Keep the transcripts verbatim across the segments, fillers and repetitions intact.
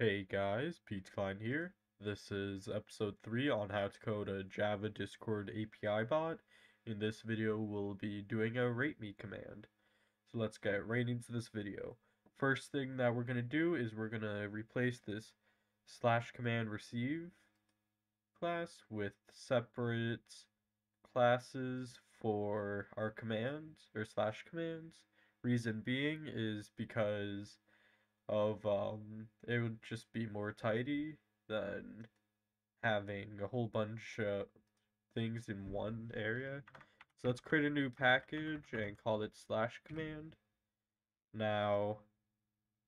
Hey guys, Pete Klein here. This is episode three on how to code a Java Discord A P I bot. In this video, we'll be doing a rate me command. So let's get right into this video. First thing that we're going to do is we're going to replace this slash command receive class with separate classes for our commands or slash commands. Reason being is because of um it would just be more tidy than having a whole bunch of things in one area. So let's create a new package and call it slash command. Now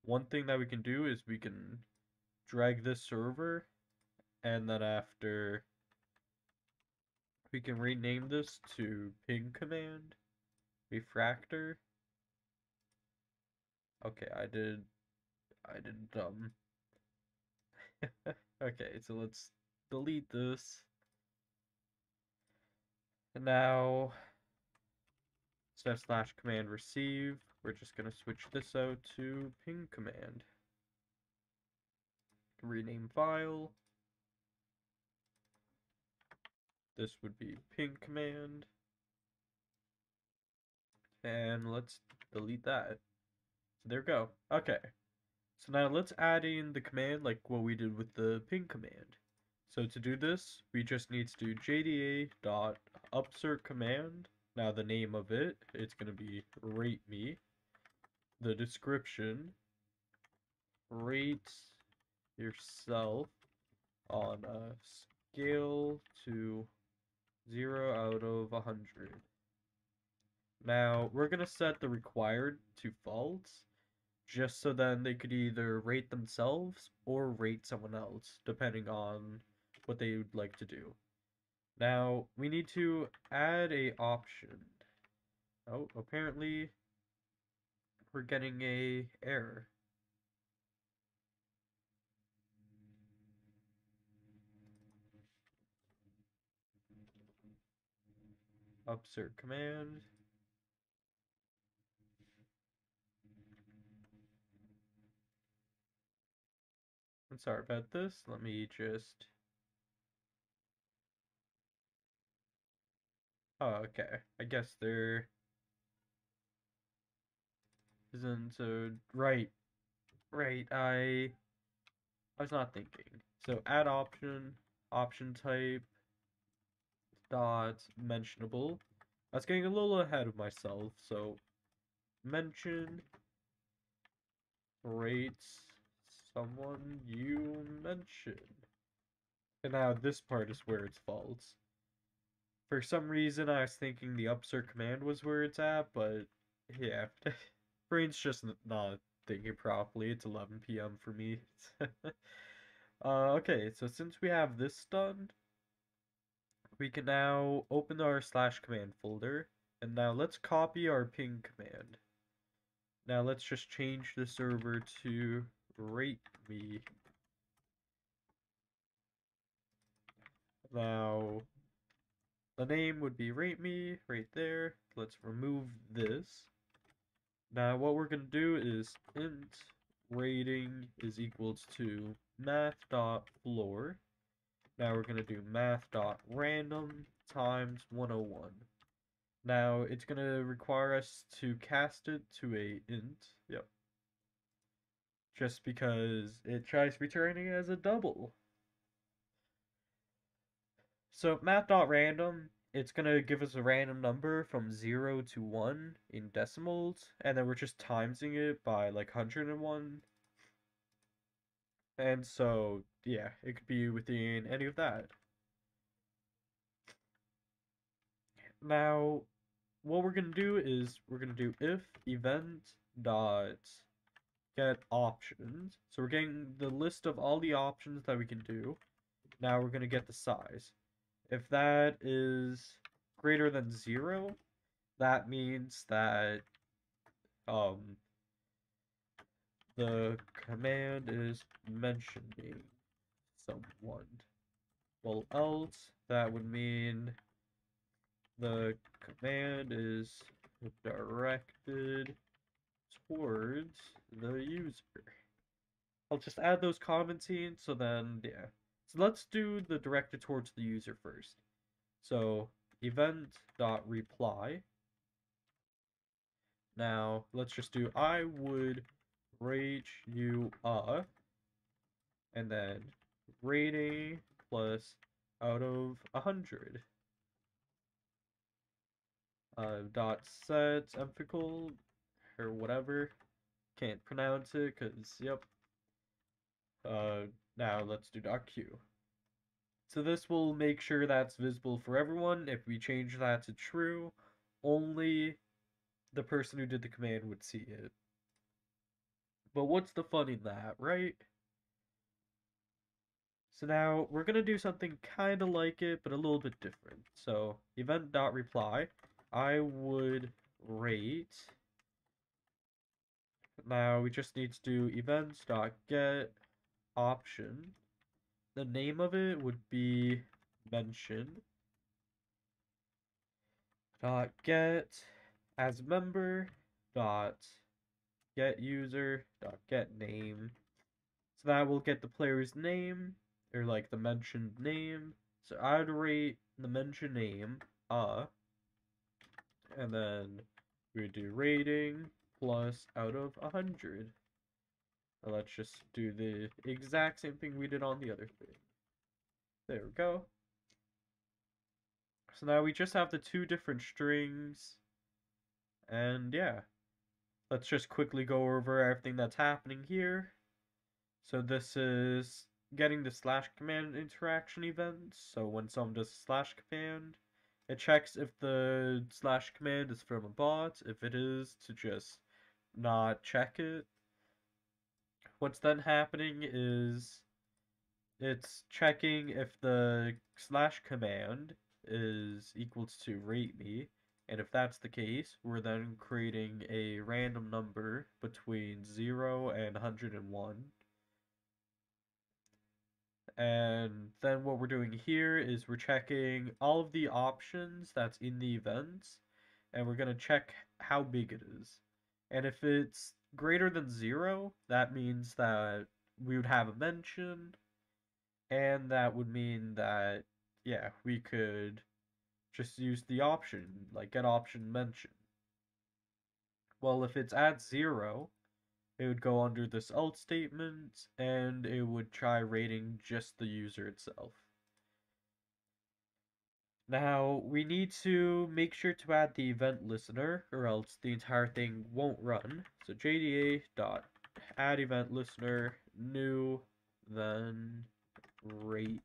one thing that we can do is we can drag this server, and then after we can rename this to ping command refractor. Okay, I did I did dumb. Okay, so let's delete this. And now, instead of slash command receive, we're just going to switch this out to ping command. Rename file. This would be ping command. And let's delete that. So there we go. Okay. So now let's add in the command like what we did with the ping command. So to do this, we just need to do J D A dot upsert command. Now the name of it, it's going to be rate me. The description, rate yourself on a scale to zero out of one hundred. Now we're going to set the required to false, just so then they could either rate themselves or rate someone else, depending on what they would like to do. Now, we need to add a option. Oh, apparently, we're getting a error. Upsert command. Sorry about this. Let me just. Oh, okay. I guess there isn't so right. Right. I. I was not thinking. So add option, option type. Dot mentionable. I was getting a little ahead of myself. So mention rates someone you mentioned. And now this part is where it's false. For some reason I was thinking the upsert command was where it's at, but yeah. Brain's just not thinking properly. It's eleven P M for me. uh, okay, so since we have this done, we can now open our slash command folder. And now let's copy our ping command. Now let's just change the server to rate me. Now the name would be rate me right there. Let's remove this. Now what we're gonna do is int rating is equals to math dot floor. Now we're gonna do math dot random times one oh one. Now it's gonna require us to cast it to a int. Yep. Just because it tries returning as a double. So math dot random, it's going to give us a random number from zero to one in decimals. And then we're just timesing it by like one hundred and one. And so, yeah, it could be within any of that. Now, what we're going to do is we're going to do if event dot get options. So we're getting the list of all the options that we can do. Now we're going to get the size. If that is greater than zero, that means that um the command is mentioning someone. Well, else that would mean the command is directed towards the user. I'll just add those comments in. So then, yeah. So let's do the directed towards the user first. So event.reply. Now, let's just do, I would rate you a, and then rating plus out of one hundred. Uh, dot set emphasis or whatever. Can't pronounce it because, yep. Uh, now let's do dot Q. So this will make sure that's visible for everyone. If we change that to true, only the person who did the command would see it. But what's the fun in that, right? So now we're going to do something kind of like it, but a little bit different. So event.reply, I would rate. Now we just need to do events.get option. The name of it would be mention. Dot get as member. Dot get user. Dot get name. So that will get the player's name, or like the mentioned name. So I'd rate the mentioned name uh, and then we would do rating plus out of a hundred. Let's just do the exact same thing we did on the other thing. There we go. So now we just have the two different strings. And yeah. Let's just quickly go over everything that's happening here. So this is getting the slash command interaction event. So when someone does a slash command, it checks if the slash command is from a bot. If it is, to just not check it. What's then happening is it's checking if the slash command is equals to rate me, and if that's the case, we're then creating a random number between zero and one hundred and one. And then what we're doing here is we're checking all of the options that's in the events, and we're going to check how big it is. And if it's greater than zero, that means that we would have a mention, and that would mean that, yeah, we could just use the option, like get option mention. Well, if it's at zero, it would go under this else statement, and it would try rating just the user itself. Now, we need to make sure to add the event listener, or else the entire thing won't run. So J D A.add event listener, new, then rate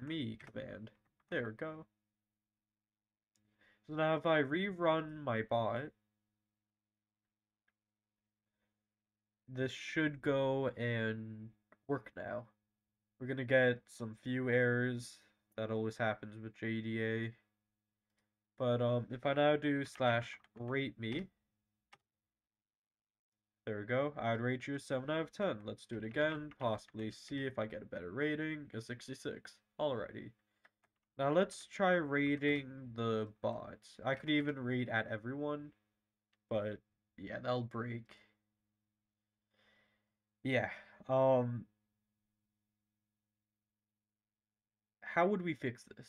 me command. There we go. So now if I rerun my bot, this should go and work now. We're going to get some few errors. That always happens with J D A. But um, if I now do slash rate me, there we go. I'd rate you a seven out of ten. Let's do it again. Possibly see if I get a better rating. A sixty-six. Alrighty. Now let's try rating the bots. I could even rate at everyone, but yeah, that'll break. Yeah. Um. How would we fix this?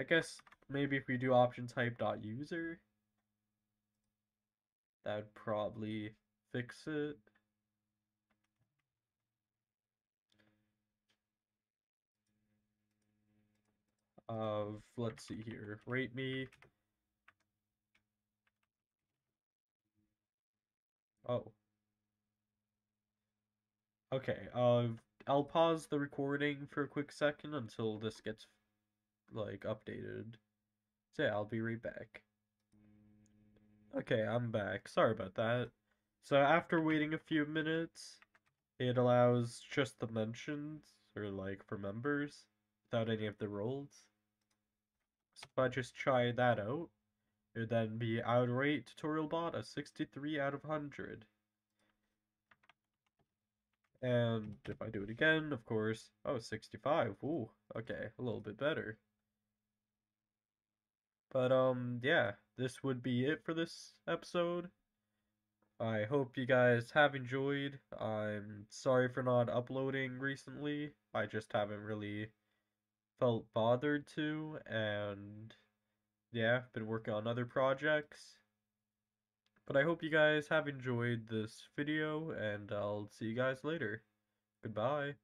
I guess maybe if we do option type dot user, that would probably fix it. Of uh, let's see here, rate me. Oh. Okay. Uh. I'll pause the recording for a quick second until this gets, like, updated. So yeah, I'll be right back. Okay, I'm back. Sorry about that. So after waiting a few minutes, it allows just the mentions, or like, for members, without any of the roles. So if I just try that out, it would then be outrate tutorial bot a sixty-three out of one hundred. And if I do it again, of course, oh, sixty-five, ooh, okay, a little bit better. But, um, yeah, this would be it for this episode. I hope you guys have enjoyed. I'm sorry for not uploading recently. I just haven't really felt bothered to, and yeah, been working on other projects. But I hope you guys have enjoyed this video, and I'll see you guys later. Goodbye.